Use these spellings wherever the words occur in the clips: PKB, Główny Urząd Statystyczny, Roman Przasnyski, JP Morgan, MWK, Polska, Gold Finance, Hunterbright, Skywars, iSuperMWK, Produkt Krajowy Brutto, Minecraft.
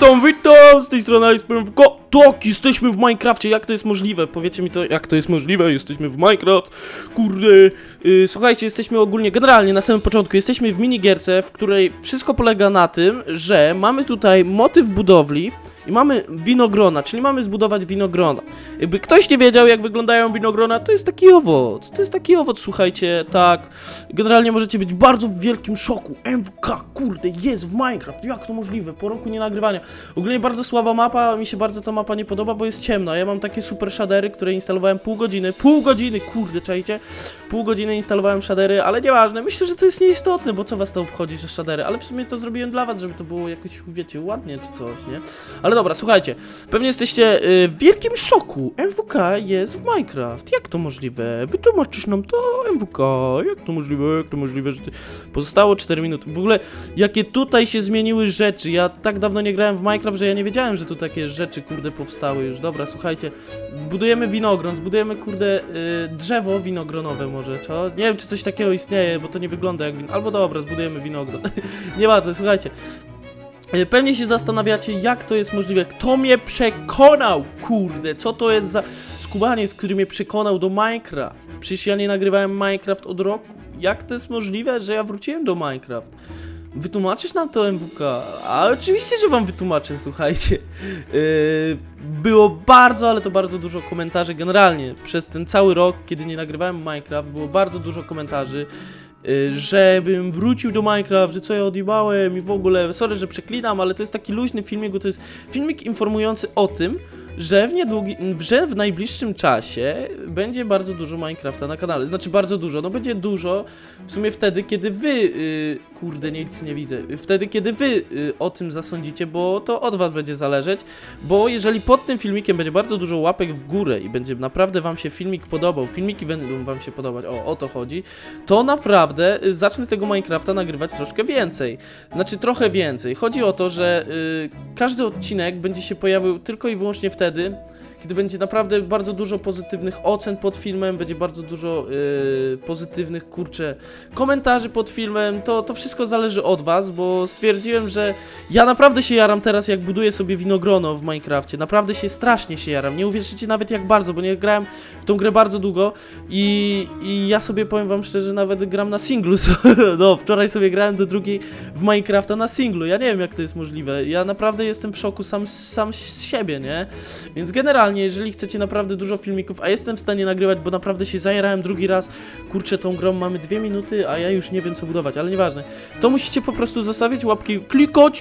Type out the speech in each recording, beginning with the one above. Witam, z tej strony iSuperMWK. Tak, jesteśmy w Minecrafcie, jak to jest możliwe? Powiecie mi to, jak to jest możliwe, jesteśmy w Minecraft, kurde. Słuchajcie, jesteśmy ogólnie, generalnie na samym początku, jesteśmy w minigierce, w której wszystko polega na tym, że mamy tutaj motyw budowli i mamy winogrona, czyli mamy zbudować winogrona. Jakby ktoś nie wiedział, jak wyglądają winogrona, to jest taki owoc, słuchajcie, tak. Generalnie możecie być bardzo w wielkim szoku. MWK, kurde, jest w Minecraft, jak to możliwe, po roku nie nagrywania. Ogólnie bardzo słaba mapa, mi się bardzo ta mapa nie podoba, bo jest ciemna. Ja mam takie super shadery, które instalowałem pół godziny, kurde, czajcie? Pół godziny instalowałem shadery, ale nieważne, myślę, że to jest nieistotne, bo co was to obchodzi, że shadery, ale w sumie to zrobiłem dla was, żeby to było jakoś, wiecie, ładnie czy coś, nie? Ale dobra, słuchajcie, pewnie jesteście w wielkim szoku. MWK jest w Minecraft. Jak to możliwe? Wytłumaczysz nam to, MWK. Jak to możliwe? Jak to możliwe, że ty... Pozostało 4 minuty. W ogóle, jakie tutaj się zmieniły rzeczy. Ja tak dawno nie grałem w Minecraft, że ja nie wiedziałem, że tu takie rzeczy, kurde, powstały już. Dobra, słuchajcie, budujemy winogron, zbudujemy, kurde, drzewo winogronowe może, co? Nie wiem, czy coś takiego istnieje, bo to nie wygląda jak win... Albo dobra, zbudujemy winogron. Nieważne, słuchajcie. Pewnie się zastanawiacie, jak to jest możliwe. Kto mnie przekonał, kurde, co to jest za skubaniec, który mnie przekonał do Minecraft? Przecież ja nie nagrywałem Minecraft od roku. Jak to jest możliwe, że ja wróciłem do Minecraft? Wytłumaczysz nam to, MWK? A oczywiście, że wam wytłumaczę, słuchajcie. Było bardzo, ale to bardzo dużo komentarzy. Generalnie przez ten cały rok, kiedy nie nagrywałem Minecraft, było bardzo dużo komentarzy, żebym wrócił do Minecraft, że co ja odjebałem i w ogóle, sorry, że przeklinam, ale to jest taki luźny filmik, bo to jest filmik informujący o tym, że w najbliższym czasie będzie bardzo dużo Minecrafta na kanale. Znaczy bardzo dużo, no będzie dużo w sumie wtedy, kiedy wy, kurde, nic nie widzę, wtedy, kiedy wy o tym zasądzicie, bo to od was będzie zależeć, bo jeżeli pod tym filmikiem będzie bardzo dużo łapek w górę i będzie naprawdę wam się filmik podobał, filmiki będą wam się podobać, o to chodzi, to naprawdę zacznę tego Minecrafta nagrywać troszkę więcej. Znaczy trochę więcej. Chodzi o to, że każdy odcinek będzie się pojawił tylko i wyłącznie wtedy, kiedy będzie naprawdę bardzo dużo pozytywnych ocen pod filmem, będzie bardzo dużo pozytywnych, kurczę, komentarzy pod filmem, to wszystko zależy od was, bo stwierdziłem, że ja naprawdę się jaram teraz, jak buduję sobie winogrono w Minecrafcie, naprawdę się strasznie jaram, nie uwierzycie nawet jak bardzo, bo nie grałem w tą grę bardzo długo i ja sobie powiem wam szczerze, nawet gram na singlu, no wczoraj sobie grałem do drugiej w Minecrafta na singlu, ja nie wiem jak to jest możliwe, ja naprawdę jestem w szoku sam z siebie, nie? Więc generalnie, jeżeli chcecie naprawdę dużo filmików, a jestem w stanie nagrywać, bo naprawdę się zajarałem drugi raz, kurczę, tą grą, mamy 2 minuty, a ja już nie wiem co budować, ale nieważne, to musicie po prostu zostawić łapki,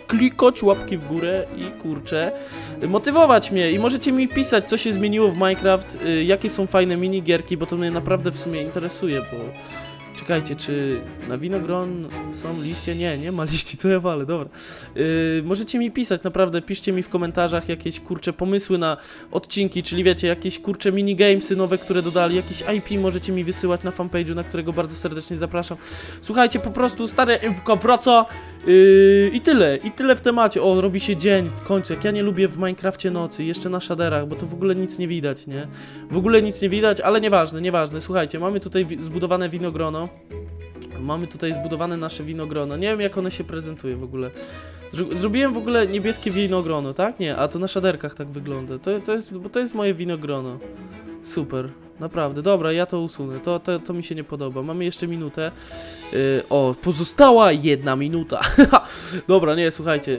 klikać łapki w górę i kurczę, motywować mnie i możecie mi pisać, co się zmieniło w Minecraft, jakie są fajne minigierki, bo to mnie naprawdę w sumie interesuje, bo... Czekajcie, czy na winogron są liście? Nie, nie ma liści, co ja walę, dobra. Możecie mi pisać, naprawdę, piszcie mi w komentarzach jakieś, kurcze, pomysły na odcinki, czyli wiecie, jakieś, kurcze, minigamesy nowe, które dodali, jakieś IP możecie mi wysyłać na fanpage'u, na którego bardzo serdecznie zapraszam. Słuchajcie, po prostu stare MWK wraca i tyle w temacie. O, robi się dzień w końcu, jak ja nie lubię w Minecrafcie nocy, jeszcze na shaderach, bo to w ogóle nic nie widać, nie? W ogóle nic nie widać, ale nieważne, nieważne. Słuchajcie, mamy tutaj zbudowane winogrono. Mamy tutaj zbudowane nasze winogrono. Nie wiem jak one się prezentuje w ogóle. Zrobiłem w ogóle niebieskie winogrono, tak? Nie, a to na shaderkach tak wygląda. To jest moje winogrono. Super, naprawdę. Dobra, ja to usunę. To mi się nie podoba. Mamy jeszcze minutę. Pozostała 1 minuta. Dobra, nie, słuchajcie.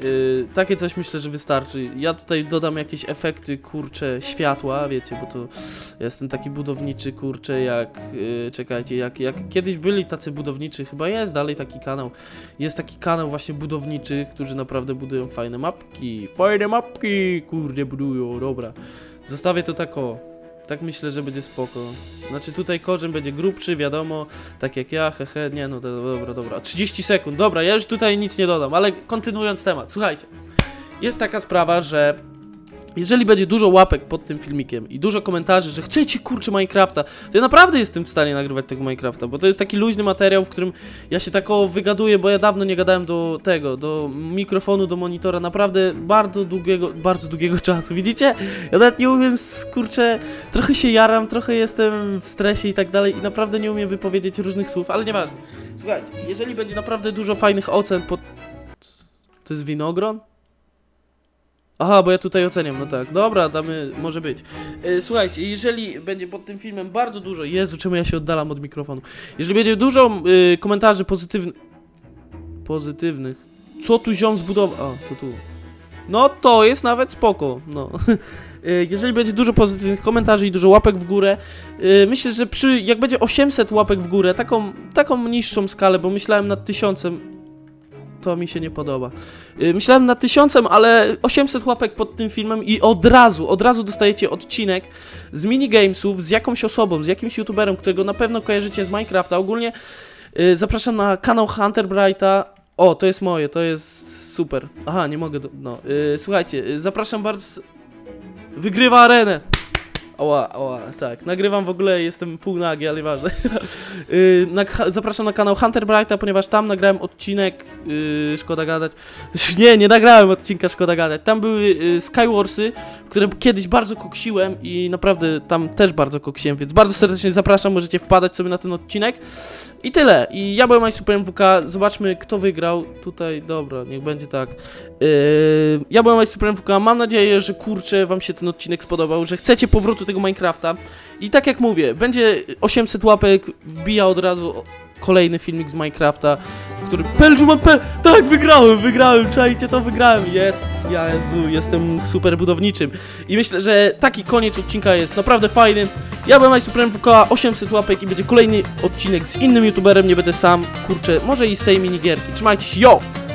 Takie coś myślę, że wystarczy. Ja tutaj dodam jakieś efekty, kurcze, światła, wiecie, bo to ja jestem taki budowniczy, kurcze, jak... czekajcie, jak kiedyś byli tacy budowniczy, chyba jest dalej taki kanał. Jest taki kanał właśnie budowniczych, którzy naprawdę budują fajne mapki. Fajne mapki, kurde, budują. Dobra, zostawię to tak o... Tak myślę, że będzie spoko. Znaczy tutaj korzeń będzie grubszy, wiadomo, tak jak ja, hehe, nie no, dobra, 30 sekund, dobra, ja już tutaj nic nie dodam, ale kontynuując temat, słuchajcie, jest taka sprawa, że jeżeli będzie dużo łapek pod tym filmikiem i dużo komentarzy, że chcecie, kurczę, Minecrafta, to ja naprawdę jestem w stanie nagrywać tego Minecrafta, bo to jest taki luźny materiał, w którym ja się tak wygaduję, bo ja dawno nie gadałem do mikrofonu, do monitora, naprawdę bardzo długiego czasu, widzicie? Ja nawet nie umiem, kurczę, trochę się jaram, trochę jestem w stresie i tak dalej i naprawdę nie umiem wypowiedzieć różnych słów, ale nieważne. Słuchajcie, jeżeli będzie naprawdę dużo fajnych ocen pod... To jest winogron? Aha, bo ja tutaj oceniam, no tak. Dobra, damy, może być. Słuchajcie, jeżeli będzie pod tym filmem bardzo dużo... Jezu, czemu ja się oddalam od mikrofonu? Jeżeli będzie dużo komentarzy pozytywnych. Co tu ziom zbudował? A, to tu. No to jest nawet spoko, no. Jeżeli będzie dużo pozytywnych komentarzy i dużo łapek w górę, myślę, że jak będzie 800 łapek w górę, taką niższą skalę, bo myślałem nad 1000... To mi się nie podoba. Myślałem nad 1000, ale 800 łapek pod tym filmem i od razu dostajecie odcinek z minigamesów, z jakąś osobą, z jakimś youtuberem, którego na pewno kojarzycie z Minecrafta. Ogólnie zapraszam na kanał Hunterbrighta. O, to jest moje, to jest super. Aha, nie mogę, no. Słuchajcie, zapraszam bardzo... Wygrywa arenę! Oła, oła, tak. Nagrywam w ogóle, jestem półnagi, ale nieważne. Zapraszam na kanał Hunterbrighta, ponieważ tam nagrałem odcinek Szkoda Gadać. Nie nagrałem odcinka Szkoda Gadać. Tam były Skywarsy, które kiedyś bardzo koksiłem i naprawdę tam też bardzo koksiłem, więc bardzo serdecznie zapraszam, możecie wpadać sobie na ten odcinek. I tyle. I ja byłem iSuperMWK, zobaczmy kto wygrał. Tutaj, dobra, niech będzie tak. Ja byłem iSuperMWK, mam nadzieję, że kurczę, wam się ten odcinek spodobał, że chcecie powrotu tego Minecrafta. I tak jak mówię, będzie 800 łapek, wbija od razu kolejny filmik z Minecrafta, w którym... Tak, wygrałem, czajcie, to wygrałem. Jest, Jezu, jestem super budowniczym. I myślę, że taki koniec odcinka jest naprawdę fajny. Ja byłem iSuperMWK, 800 łapek i będzie kolejny odcinek z innym youtuberem, nie będę sam, kurczę, może i z tej minigierki. Trzymajcie się, yo!